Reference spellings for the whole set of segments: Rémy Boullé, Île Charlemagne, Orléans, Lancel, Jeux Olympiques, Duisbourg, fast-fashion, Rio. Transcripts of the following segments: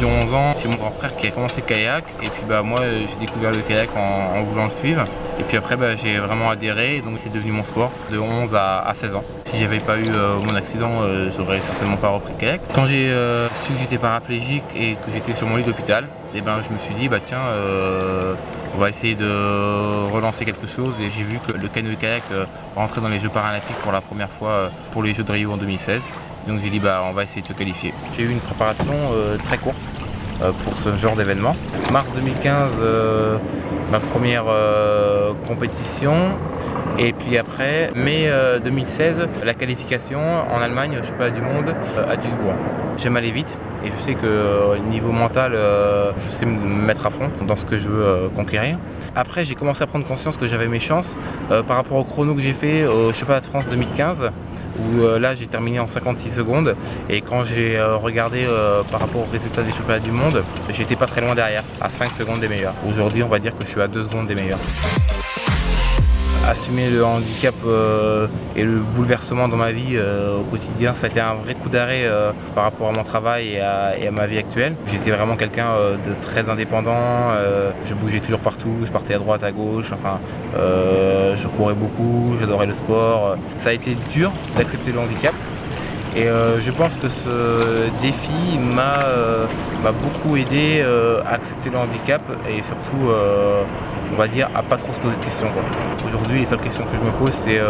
de 11 ans, c'est mon grand frère qui a commencé kayak et puis bah moi j'ai découvert le kayak en voulant le suivre et puis après bah, j'ai vraiment adhéré et donc c'est devenu mon sport de 11 à 16 ans. Si j'avais pas eu mon accident, j'aurais certainement pas repris le kayak. Quand j'ai su que j'étais paraplégique et que j'étais sur mon lit d'hôpital, et ben je me suis dit bah tiens on va essayer de relancer quelque chose et j'ai vu que le canoë-kayak rentrait dans les Jeux paralympiques pour la première fois pour les Jeux de Rio en 2016. Donc j'ai dit bah on va essayer de se qualifier. J'ai eu une préparation très courte pour ce genre d'événement. Mars 2015, ma première compétition. Et puis après, mai 2016, la qualification en Allemagne, championnat du monde à Duisbourg. J'aime aller vite et je sais que niveau mental, je sais me mettre à fond dans ce que je veux conquérir. Après, j'ai commencé à prendre conscience que j'avais mes chances par rapport au chrono que j'ai fait au championnat de France 2015. Où là j'ai terminé en 56 secondes et quand j'ai regardé par rapport aux résultats des championnats du monde, j'étais pas très loin derrière, à 5 secondes des meilleurs. Aujourd'hui on va dire que je suis à 2 secondes des meilleurs. Assumer le handicap et le bouleversement dans ma vie au quotidien, ça a été un vrai coup d'arrêt par rapport à mon travail et à ma vie actuelle. J'étais vraiment quelqu'un de très indépendant, je bougeais toujours partout, je partais à droite, à gauche, enfin je courais beaucoup, j'adorais le sport. Ça a été dur d'accepter le handicap et je pense que ce défi m'a beaucoup aidé à accepter le handicap et surtout on va dire à pas trop se poser de questions. Aujourd'hui les seules questions que je me pose c'est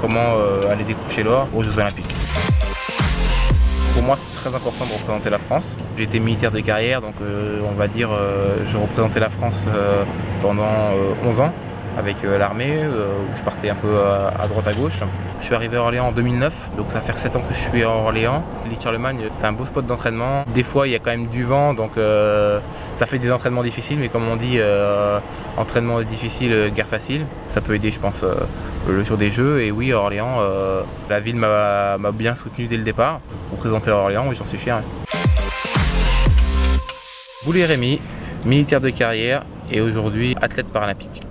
comment aller décrocher l'or aux Jeux Olympiques. Pour moi c'est très important de représenter la France. J'étais militaire de carrière donc on va dire je représentais la France pendant 11 ans avec l'armée où je partais un peu à droite à gauche. Je suis arrivé à Orléans en 2009 donc ça va faire 7 ans que je suis à Orléans. L'île Charlemagne c'est un beau spot d'entraînement. Des fois il y a quand même du vent donc ça fait des entraînements difficiles mais comme on dit entraînement difficile, guerre facile. Ça peut aider je pense le jour des Jeux et oui à Orléans la ville m'a bien soutenu dès le départ. Représenté à Orléans oui j'en suis fier. Boullé Rémy, militaire de carrière et aujourd'hui athlète paralympique.